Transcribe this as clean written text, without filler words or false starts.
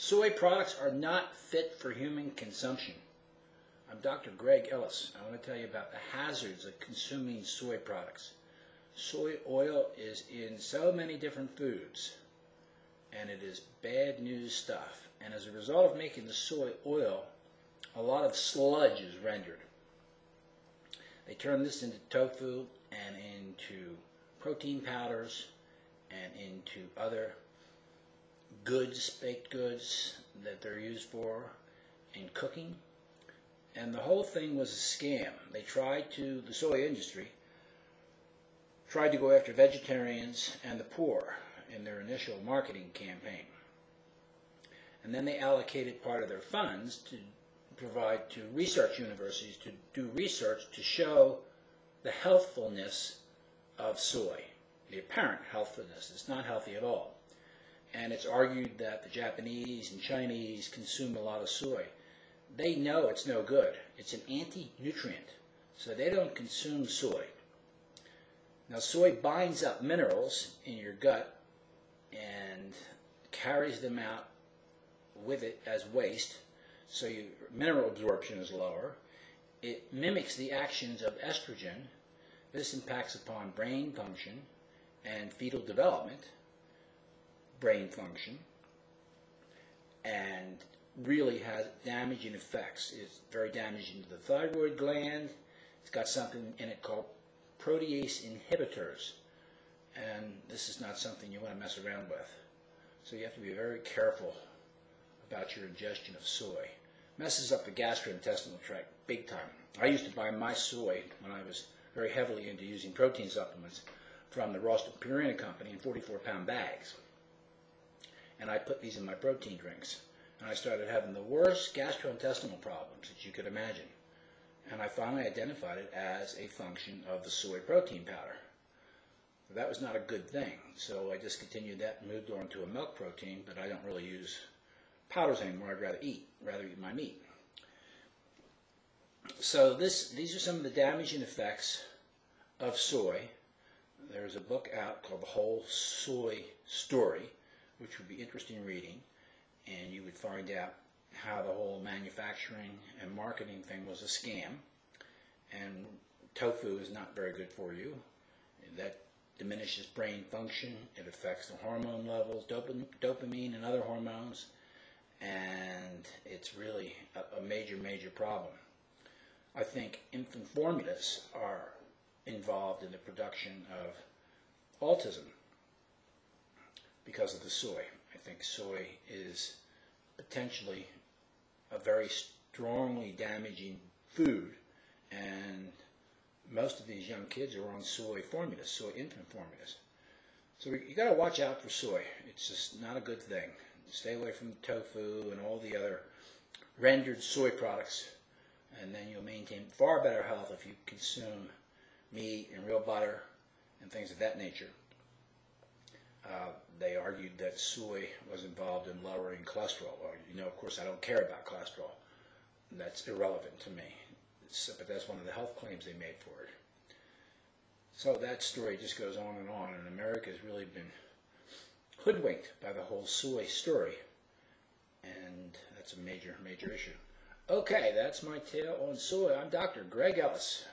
Soy products are not fit for human consumption. I'm Dr. Greg Ellis. I want to tell you about the hazards of consuming soy products. Soy oil is in so many different foods, and it is bad news stuff. And as a result of making the soy oil, a lot of sludge is rendered. They turn this into tofu and into protein powders and into other goods, baked goods, that they're used for in cooking. And the whole thing was a scam. They tried to, the soy industry, tried to go after vegetarians and the poor in their initial marketing campaign. And then they allocated part of their funds to provide to research universities to do research to show the healthfulness of soy, the apparent healthfulness. It's not healthy at all. And it's argued that the Japanese and Chinese consume a lot of soy. They know it's no good. It's an anti-nutrient, so they don't consume soy. Now, soy binds up minerals in your gut and carries them out with it as waste, so your mineral absorption is lower. It mimics the actions of estrogen. This impacts upon brain function and fetal development, brain function, and really has damaging effects. It's very damaging to the thyroid gland. It's got something in it called protease inhibitors, and this is not something you want to mess around with. So you have to be very careful about your ingestion of soy. Messes up the gastrointestinal tract big time. I used to buy my soy when I was very heavily into using protein supplements from the Ralston Purina company in 44-pound bags. And I put these in my protein drinks. And I started having the worst gastrointestinal problems that you could imagine. And I finally identified it as a function of the soy protein powder. That was not a good thing. So I discontinued that and moved on to a milk protein, but I don't really use powders anymore. I'd rather eat my meat. So these are some of the damaging effects of soy. There's a book out called The Whole Soy Story, which would be interesting reading, and you would find out how the whole manufacturing and marketing thing was a scam, and tofu is not very good for you. That diminishes brain function, it affects the hormone levels, dopamine and other hormones, and it's really a major, major problem. I think infant formulas are involved in the production of autism because of the soy. I think soy is potentially a very strongly damaging food, and most of these young kids are on soy formulas, soy infant formulas. So you got to watch out for soy. It's just not a good thing. Stay away from tofu and all the other rendered soy products, and then you'll maintain far better health if you consume meat and real butter and things of that nature. They argued that soy was involved in lowering cholesterol. Well, you know, of course, I don't care about cholesterol. That's irrelevant to me. But that's one of the health claims they made for it. So that story just goes on, and America has really been hoodwinked by the whole soy story. And that's a major, major issue. Okay, that's my tale on soy. I'm Dr. Greg Ellis.